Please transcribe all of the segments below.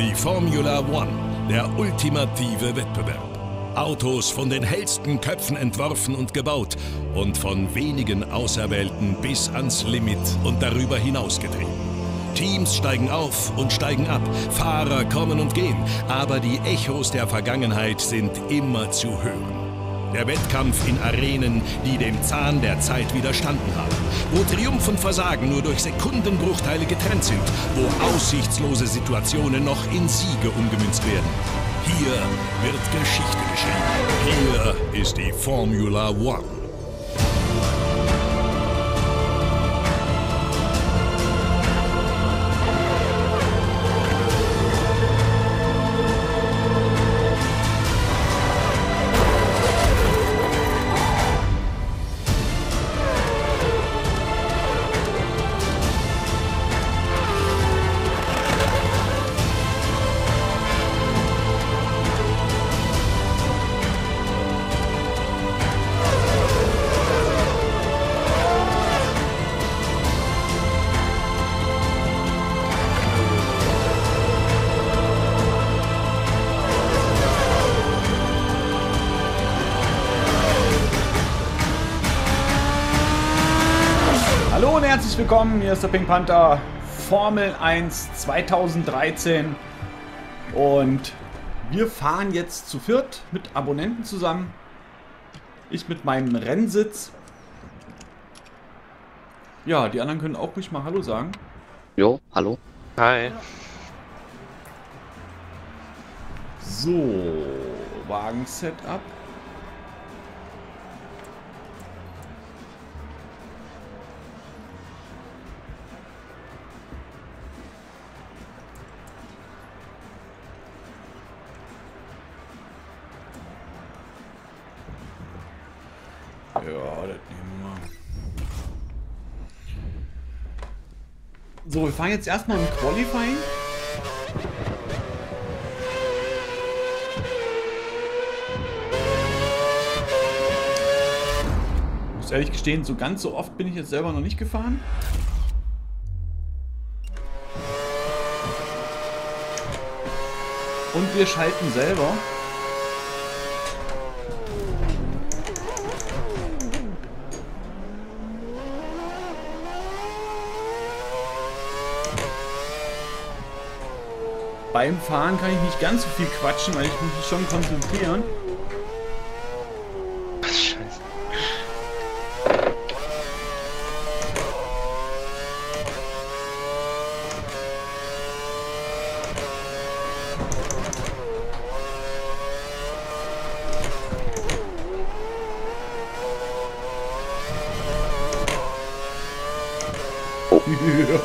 Die Formula One, der ultimative Wettbewerb. Autos von den hellsten Köpfen entworfen und gebaut und von wenigen Auserwählten bis ans Limit und darüber hinausgetrieben. Teams steigen auf und steigen ab, Fahrer kommen und gehen, aber die Echos der Vergangenheit sind immer zu hören. Der Wettkampf in Arenen, die dem Zahn der Zeit widerstanden haben, wo Triumph und Versagen nur durch Sekundenbruchteile getrennt sind, wo aussichtslose Situationen noch in Siege umgemünzt werden. Hier wird Geschichte geschrieben. Hier ist die Formula One. Herzlich willkommen, hier ist der Pink Panther, Formel 1 2013 und wir fahren jetzt zu viert mit Abonnenten zusammen. Ich mit meinem Rennsitz. Ja, die anderen können auch ruhig mal Hallo sagen. Jo, hallo. Hi. So, Wagen-Setup. Ja, das nehmen wir mal. So, wir fahren jetzt erstmal im Qualifying. Ich muss ehrlich gestehen, so ganz so oft bin ich jetzt selber noch nicht gefahren. Und wir schalten selber. Beim Fahren kann ich nicht ganz so viel quatschen, weil ich muss mich schon konzentrieren. Was Scheiße. Oh. Ja.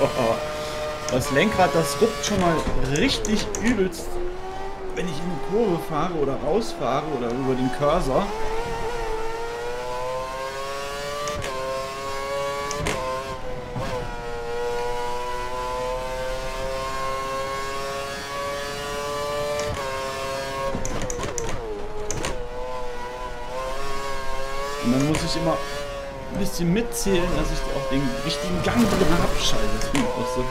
Das Lenkrad, das ruckt schon mal richtig übelst, wenn ich in die Kurve fahre oder rausfahre oder über den Cursor. Und dann muss ich immer ein bisschen mitzählen, dass ich auch den richtigen Gang drin abschalte. Das finde ich auch so.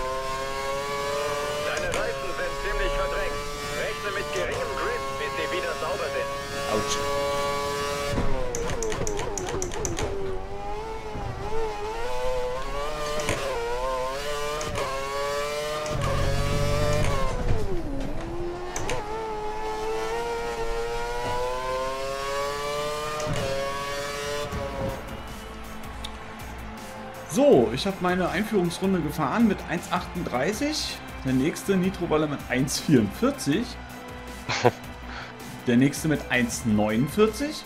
So, ich habe meine Einführungsrunde gefahren mit 1,38. Der nächste Nitroballer mit 1,44. Der nächste mit 1,49.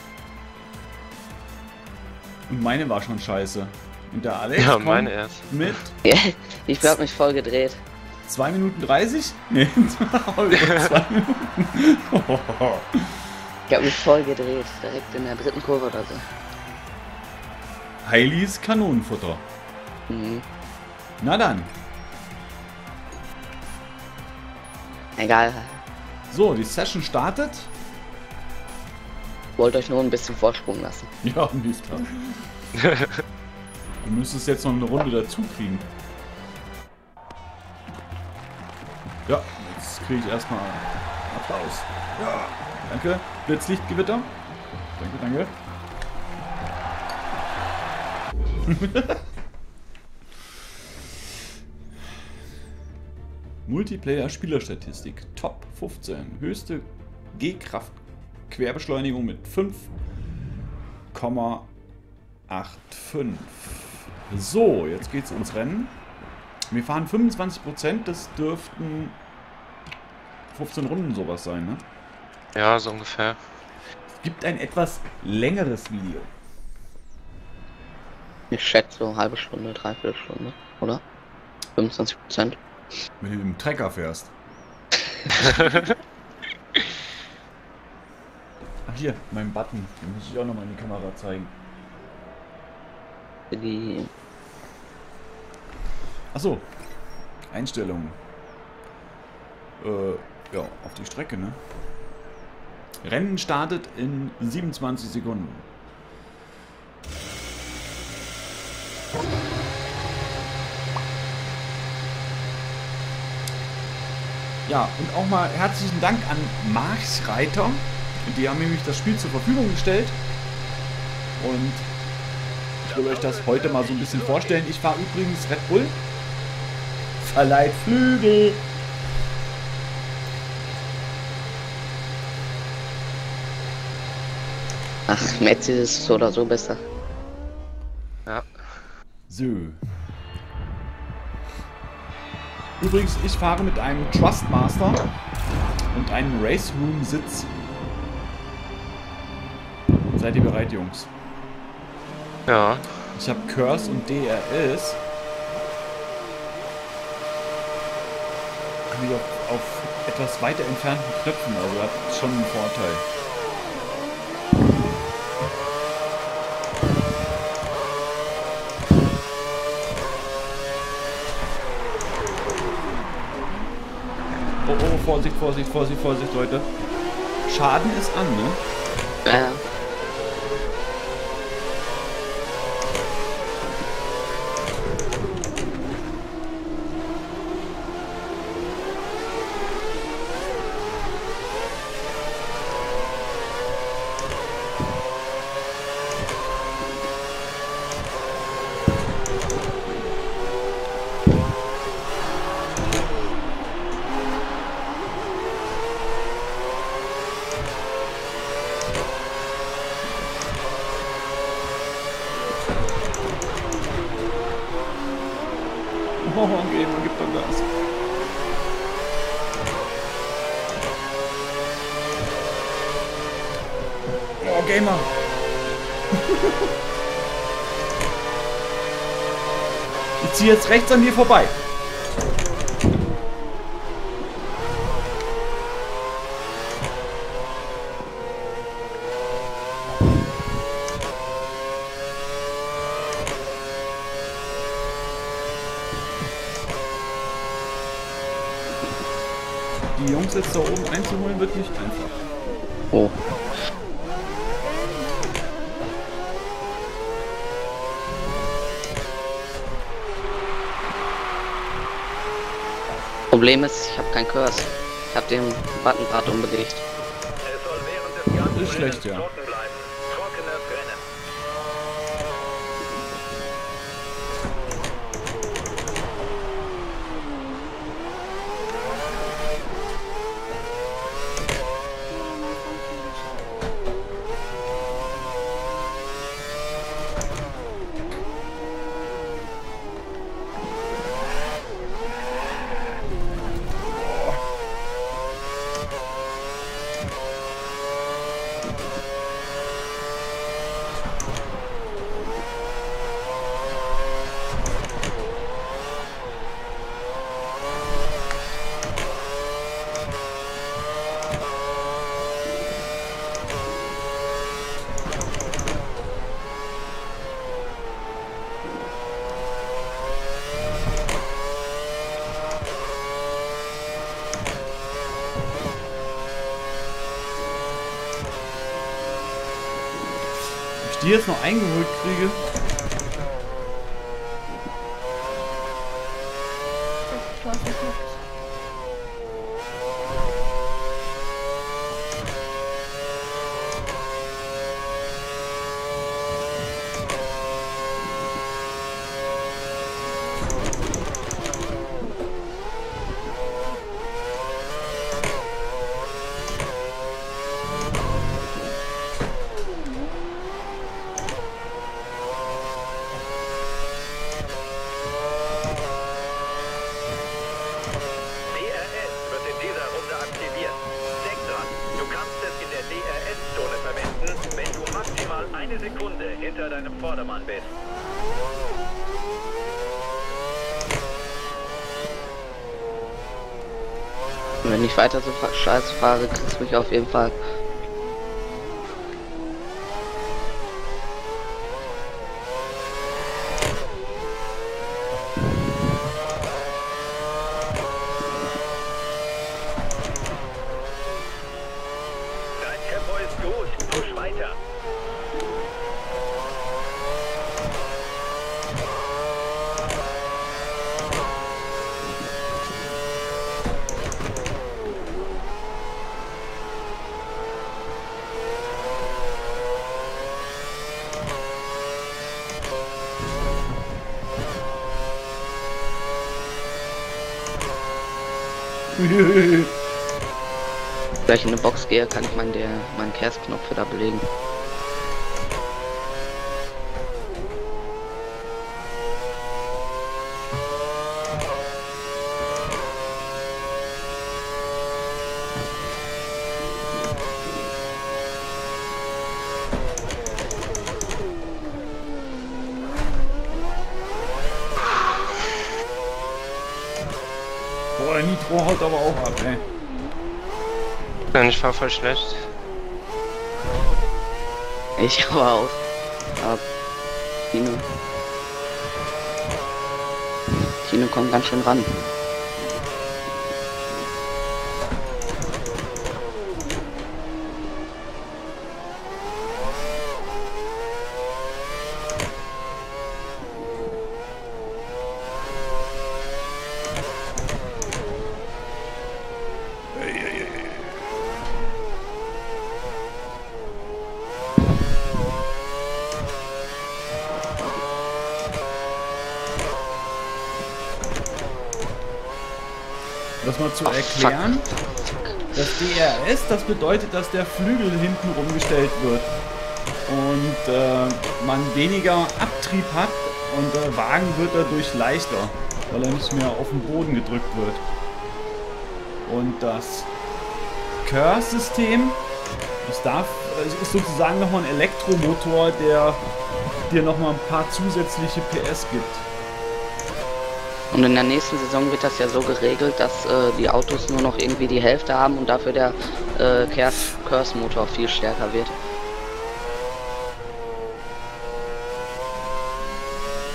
Und meine war schon scheiße. Und der Alex ja, meine erst. Mit... Ich glaube, mich voll gedreht. 2 Minuten 30? Nee, 2 Minuten. Oh. Ich habe mich voll gedreht. Direkt in der dritten Kurve oder so. Heilis Kanonenfutter. Mhm. Na dann. Egal. So, die Session startet. Wollt euch nur ein bisschen Vorsprung lassen. Ja, nicht klar. Du müsstest jetzt noch eine Runde dazu kriegen. Ja, jetzt kriege ich erstmal Applaus. Ja, danke. Blitzlichtgewitter. Danke, danke. Multiplayer-Spielerstatistik. Top 15. Höchste G-Kraft-Querbeschleunigung mit 5,85. So, jetzt geht's ums Rennen. Wir fahren 25%, das dürften 15 Runden sowas sein, ne? Ja, so ungefähr. Es gibt ein etwas längeres Video. Ich schätze so eine halbe Stunde, dreiviertel Stunde, oder? 25%. Wenn du im Trecker fährst. Ach hier, mein Button. Den muss ich auch nochmal in die Kamera zeigen. Die... Achso. Einstellungen. Ja, auf die Strecke, ne? Rennen startet in 27 Sekunden. Ja, und auch mal herzlichen Dank an Mars Reiter. Die haben nämlich das Spiel zur Verfügung gestellt. Und ich will euch das heute mal so ein bisschen vorstellen. Ich fahre übrigens Red Bull. Verleiht Flügel. Ach, Mercedes ist so oder so besser. Ja. So. Übrigens, ich fahre mit einem Thrustmaster und einem Race Room Sitz. Seid ihr bereit, Jungs? Ja. Ich habe Curse und DRS. Wie auf etwas weiter entfernten Knöpfen, also hat schon einen Vorteil. Vorsicht, Vorsicht, Vorsicht, Vorsicht, Leute. Schaden ist an, ne? Ja. Oh, okay, man gibt dann Gas. Oh, Gamer! Ich ziehe jetzt rechts an dir vorbei. Die Jungs jetzt da oben einzuholen wird nicht einfach. Oh. Problem ist, ich habe keinen Curse. Ich habe den Button gerade unbedingt. Ist schlecht, ja. Die jetzt noch eingeholt kriege. eine Sekunde hinter deinem Vordermann bist. Und wenn ich weiter so scheiße fahre, kriegst du mich auf jeden Fall. Wenn ich in eine Box gehe, kann ich meinen Kehrsknopf wieder belegen. Boah, der Nitro haut aber auch ab, ey. Ich fahr voll schlecht. Ich aber auch. Aber Tino kommt ganz schön ran. Das mal zu erklären, das DRS, das bedeutet, dass der Flügel hinten rumgestellt wird und man weniger Abtrieb hat und der Wagen wird dadurch leichter, weil er nicht mehr auf den Boden gedrückt wird. Und das Curve-System, ist sozusagen nochmal ein Elektromotor, der dir nochmal ein paar zusätzliche PS gibt. Und in der nächsten Saison wird das ja so geregelt, dass die Autos nur noch irgendwie die Hälfte haben und dafür der Curse-Motor viel stärker wird.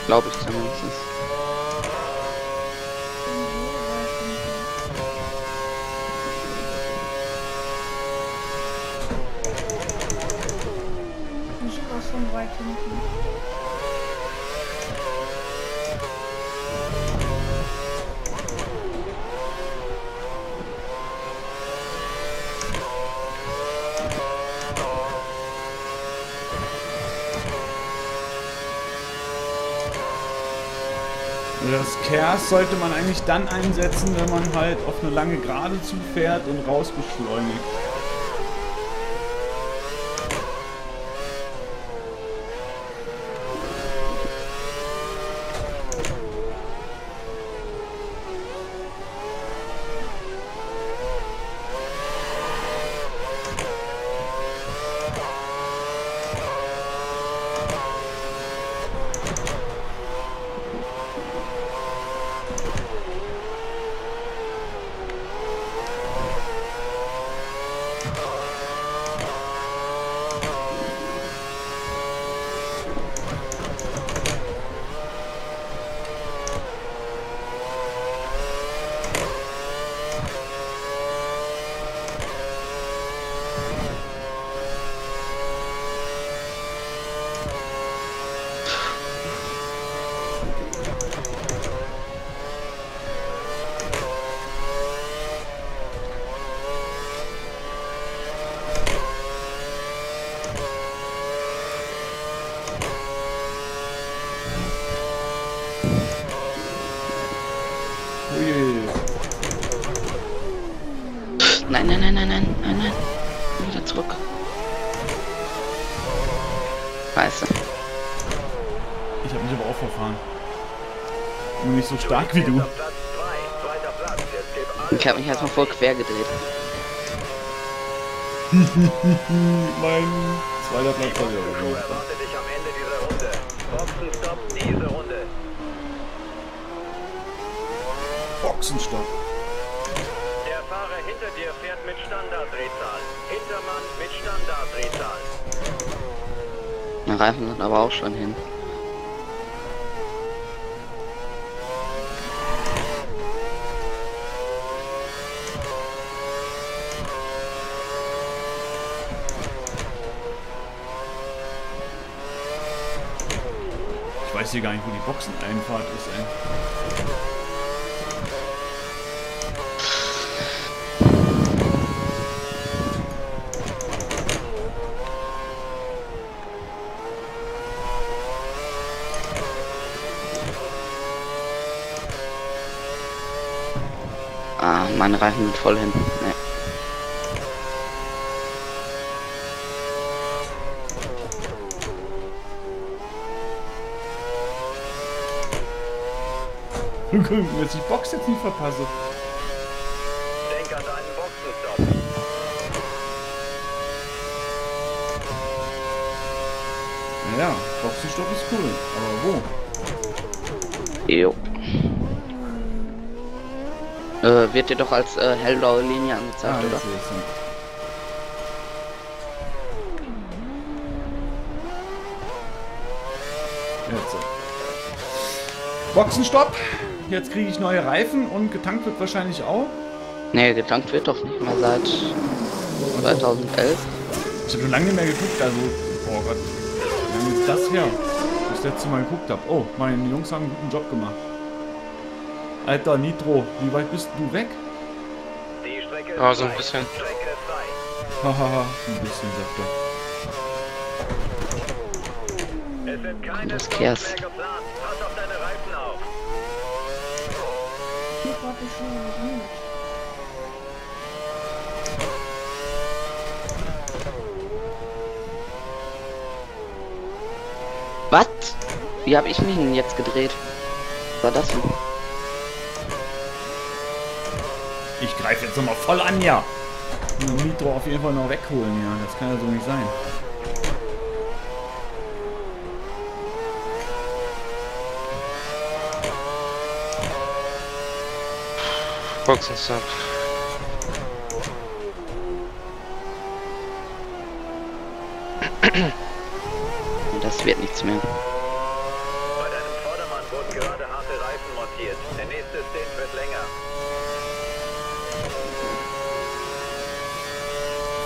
Glaube ich zumindest. Ich war schon weit hinten. Das KERS sollte man eigentlich dann einsetzen, wenn man halt auf eine lange Gerade zufährt und rausbeschleunigt. Nein. Wieder zurück. Scheiße. Ich habe mich aber auch verfahren. Nur nicht so stark wie du. Ich habe mich erstmal voll quer gedreht. Mein Zweiter Platz war ja. Erwartet dich am Ende dieser Runde. Boxenstopp diese Runde. Boxenstopp. Der Fahrer hinter dir fährt mit Standarddrehzahl. Hintermann mit Standarddrehzahl. Der Reifen sind aber auch schon hin. Ich weiß hier gar nicht, wo die Boxeneinfahrt ist, ey. Ah, meine Reifen sind voll hin. Nee. Wenn ich die Box jetzt nicht verpasse. Denk an deinen Boxenstopp. Naja, Boxenstopp ist cool, aber wo? Jo. Wird dir doch als hellblaue Linie angezeigt, ah, oder? Jetzt. Boxenstopp! Jetzt kriege ich neue Reifen und getankt wird wahrscheinlich auch. Ne, getankt wird doch nicht mehr seit 2011. Ich habe schon lange nicht mehr geguckt, also... Oh Gott. Wie lange ist das her? Wo ich das letzte Mal geguckt habe. Oh, meine Jungs haben einen guten Job gemacht. Alter, Nitro, wie weit bist du weg? Ja, so ein bisschen. Hahaha, ein bisschen, sagt er. Das Kers. Was? Wie habe ich mich denn jetzt gedreht? Was war das denn? Ich greife jetzt nochmal voll an, ja. Den Nitro auf jeden Fall noch wegholen, ja. Das kann ja so nicht sein. Boxenstopp. Das wird nichts mehr. Bei deinem Vordermann wurden gerade harte Reifen montiert. Der nächste Stint wird länger.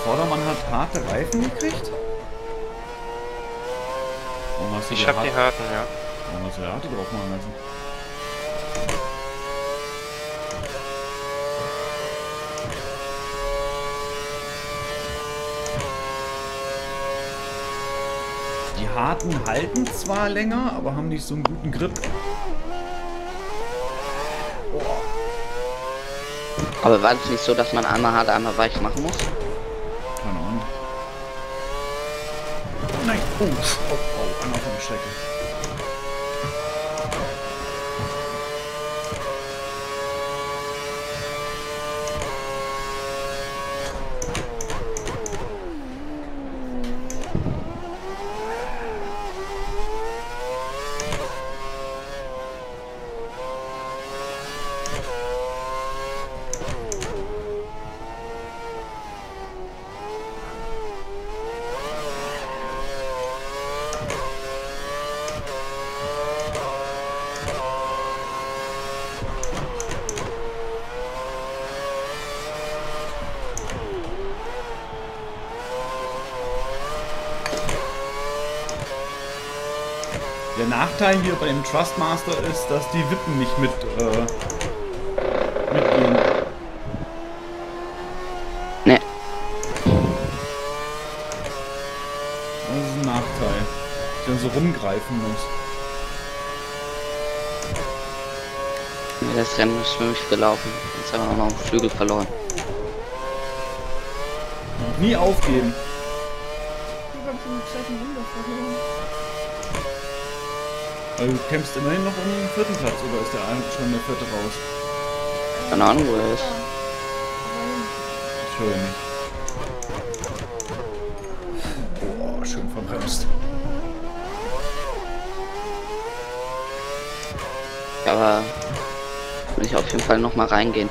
Vordermann hat harte Reifen gekriegt? Ich hab die harten, ja. Warum hast du die harte drauf machen lassen? Die harten halten zwar länger, aber haben nicht so einen guten Grip. Oh. Aber war es nicht so, dass man einmal hart, einmal weich machen muss? Keine Ahnung. Nein, oh, oh, oh, einmal vom Strecke. Der Nachteil hier bei dem Thrustmaster ist, dass die Wippen nicht mitgehen. Ne. Das ist ein Nachteil, dass ich dann so rumgreifen muss. Ja, das Rennen ist für mich gelaufen. Jetzt haben wir noch einen Flügel verloren. Noch nie aufgeben. Also du kämpfst immerhin noch um den vierten Platz, oder ist der eine schon der vierte raus? Keine Ahnung, wo er ist. Ich höre ihn nicht. Boah, aber würde ich auf jeden Fall noch mal reingehen.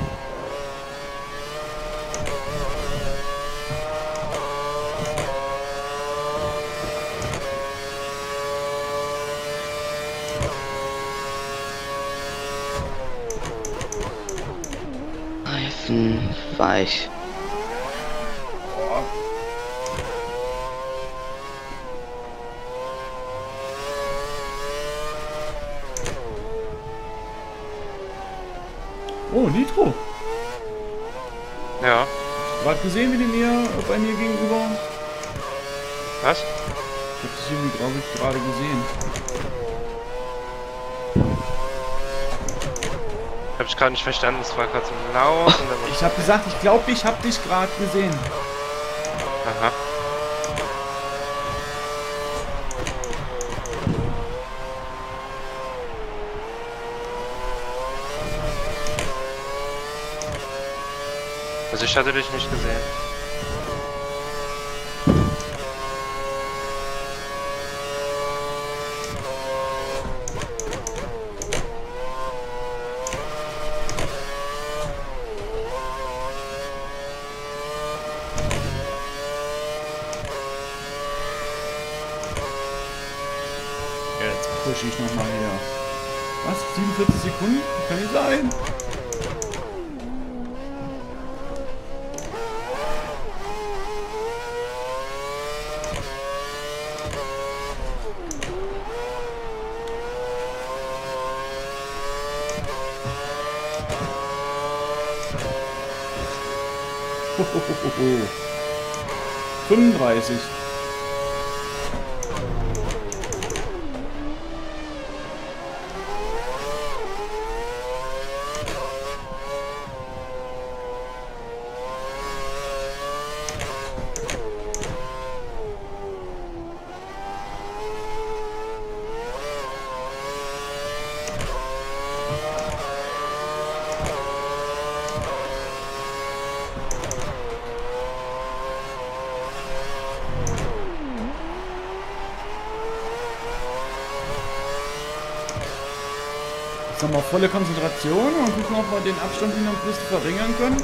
Reifen weich. Oh, Nitro! Ja. Wart gesehen, wie die mir bei mir gegenüber. Was? Ich hab das irgendwie, glaube ich, gerade gesehen. Hab ich gerade nicht verstanden, es war gerade so blau. Ich hab gesagt, ich glaube, ich hab dich gerade gesehen. Aha. Also ich hatte dich nicht gesehen. Jetzt pushe ich nochmal her. Was? 47 Sekunden? Kann nicht sein. Oh, oh, oh, oh. 35. Jetzt haben wir volle Konzentration und gucken, ob wir den Abstand wieder ein bisschen verringern können.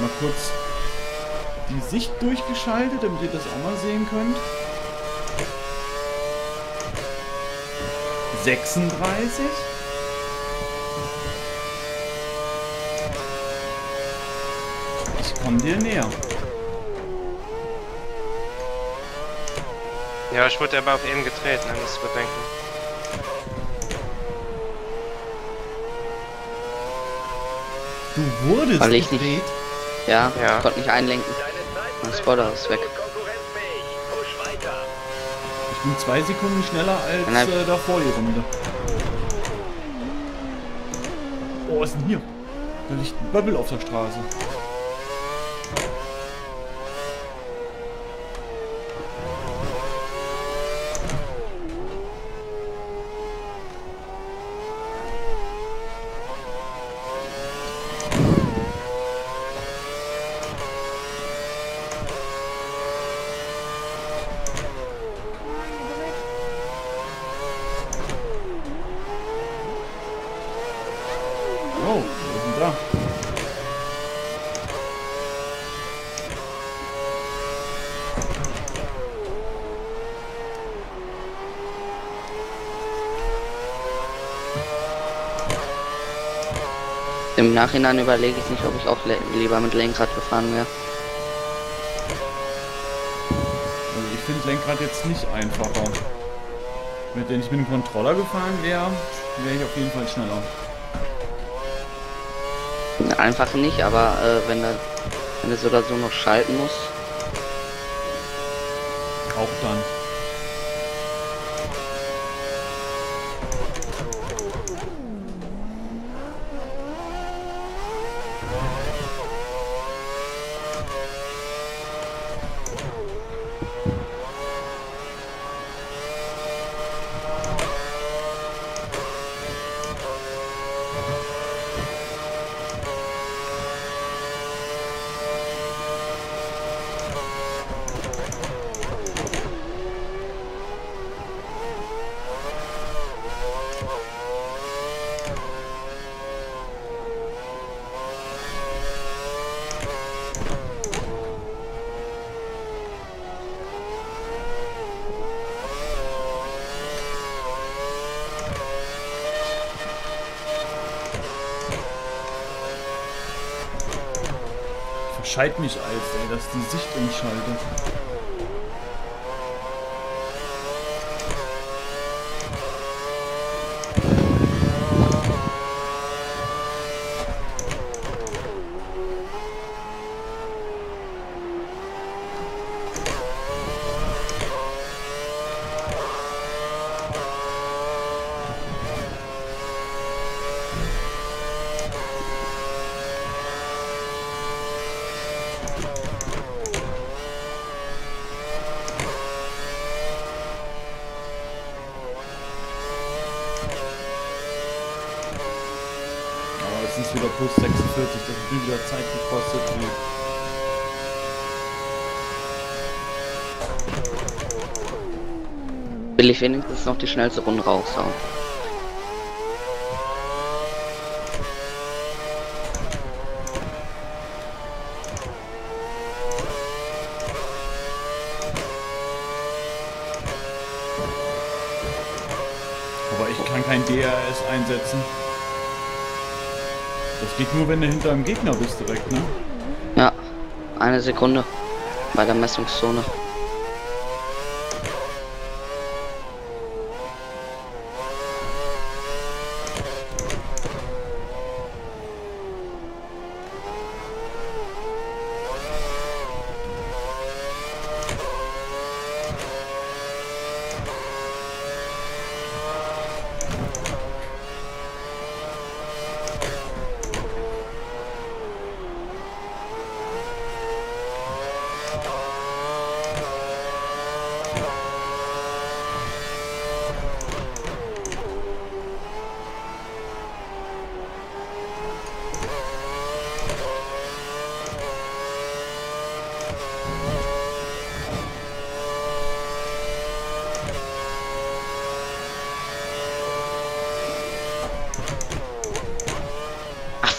Mal kurz die Sicht durchgeschaltet, damit ihr das auch mal sehen könnt. 36? Ich komme dir näher. Ja, ich wurde aber auf ihn getreten, muss ich bedenken. Du wurdest weil ich getreten? Nicht, ja, ja, ich konnte nicht einlenken. Mein Spotter ist weg. Und 2 Sekunden schneller als davor die Runde. Oh, was ist denn hier? Da liegt ein Böbbel auf der Straße. Oh, wir sind da. Im Nachhinein überlege ich nicht, ob ich auch lieber mit Lenkrad gefahren wäre. Also ich finde Lenkrad jetzt nicht einfacher. Wenn ich mit dem Controller gefahren wäre, wäre ich auf jeden Fall schneller. Einfach nicht, aber wenn du so oder so noch schalten musst. Auch dann. Scheit mich als, ey, dass die Sicht umschaltet. Das ist wieder plus 46, das hat wieder Zeit gekostet. Will ich wenigstens noch die schnellste Runde raushauen. Aber ich kann kein DRS einsetzen. Das geht nur, wenn du hinter einem Gegner bist direkt, ne? Ja, eine Sekunde bei der Messungszone.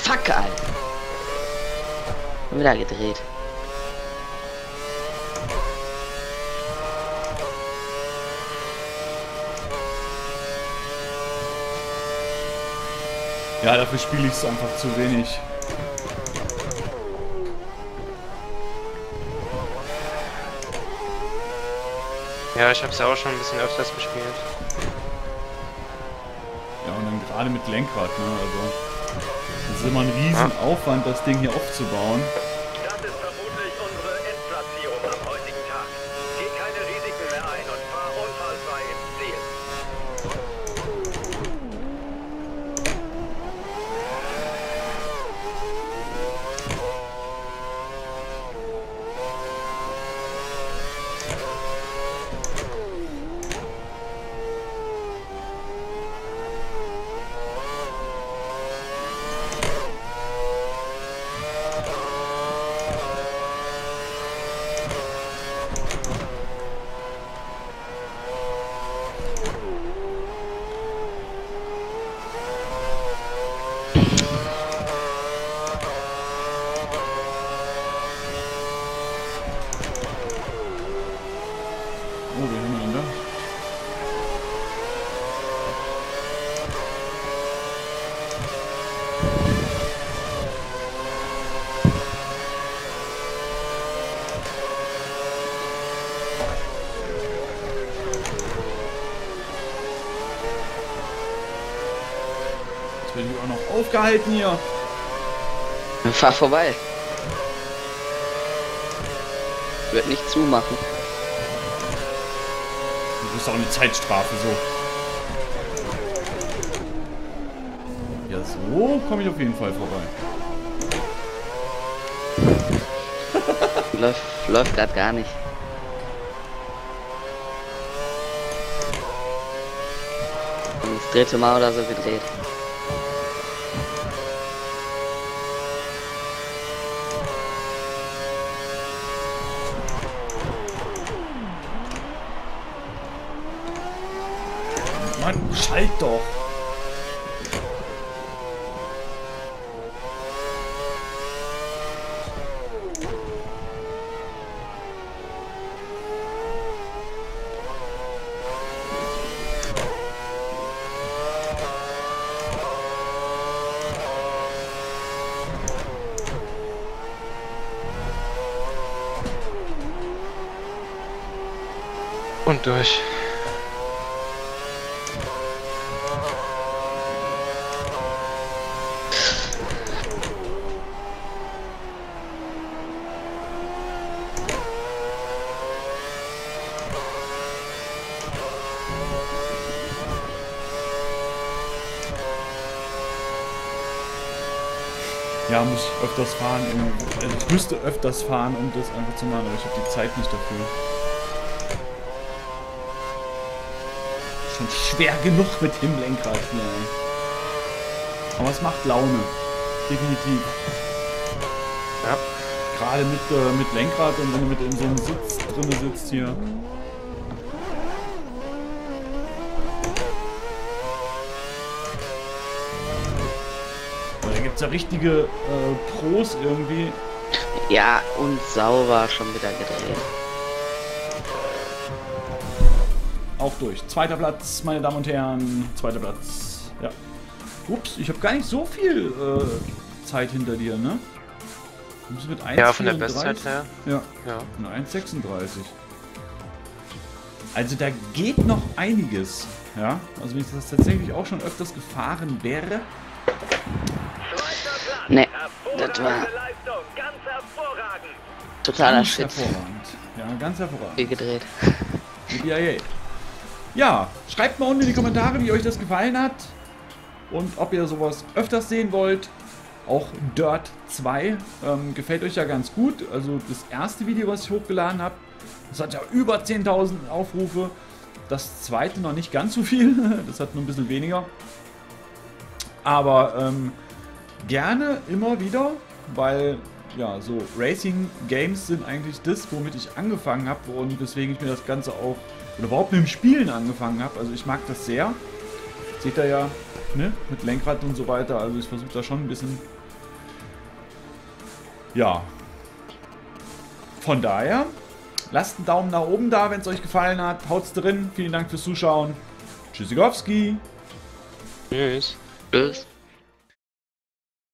Fuck, Alter. Bin wieder gedreht. Ja, dafür spiele ich es einfach zu wenig. Ja, ich habe es ja auch schon ein bisschen öfters gespielt. Ja, und dann gerade mit Lenkrad, ne? Also. Das ist immer ein riesen Aufwand, das Ding hier aufzubauen. Das ist vermutlich unsere Endplatzierung am heutigen Tag. Geh keine Risiken mehr ein und fahr unfallfrei ins Ziel. Bin ich auch noch aufgehalten hier. Fahr vorbei. Wird nicht zumachen. Du bist auch eine Zeitstrafe so. Ja, so komme ich auf jeden Fall vorbei. läuft gerade gar nicht. Und das dritte Mal oder so gedreht. Schalt doch! und durch. Ja, muss ich öfters fahren, also ich müsste öfters fahren, um das einfach zu machen, aber ich habe die Zeit nicht dafür. Schon schwer genug mit dem Lenkrad hier, ey. Aber es macht Laune. Definitiv. Ja. Gerade mit Lenkrad und wenn du mit in so einem Sitz drin sitzt hier. Da richtige Pros irgendwie. Ja, und sauber schon wieder gedreht. Auch durch. Zweiter Platz, meine Damen und Herren. Zweiter Platz. Ja. Ups, ich habe gar nicht so viel Zeit hinter dir, ne? Du bist mit 1,36. Ja, von der Bestzeit her. Ja, ja. 1,36. Also da geht noch einiges. Ja, also wenn ich das tatsächlich auch schon öfters gefahren wäre. Ne, das war totaler Shit. Hervorragend. Ja, ganz hervorragend. Wie gedreht. Ja, ja. Ja, schreibt mal unten in die Kommentare, wie euch das gefallen hat. Und ob ihr sowas öfters sehen wollt. Auch Dirt 2 gefällt euch ja ganz gut. Also das erste Video, was ich hochgeladen habe, das hat ja über 10.000 Aufrufe. Das zweite noch nicht ganz so viel. Das hat nur ein bisschen weniger. Aber gerne immer wieder, weil ja, so Racing Games sind eigentlich das, womit ich angefangen habe und weswegen ich mir das Ganze auch oder überhaupt mit dem Spielen angefangen habe. Also ich mag das sehr. Seht ihr ja, ne? Mit Lenkrad und so weiter. Also ich versuche da schon ein bisschen. Ja. Von daher, lasst einen Daumen nach oben da, wenn es euch gefallen hat. Haut's drin. Vielen Dank fürs Zuschauen. Tschüssikowski. Tschüss. Tschüss.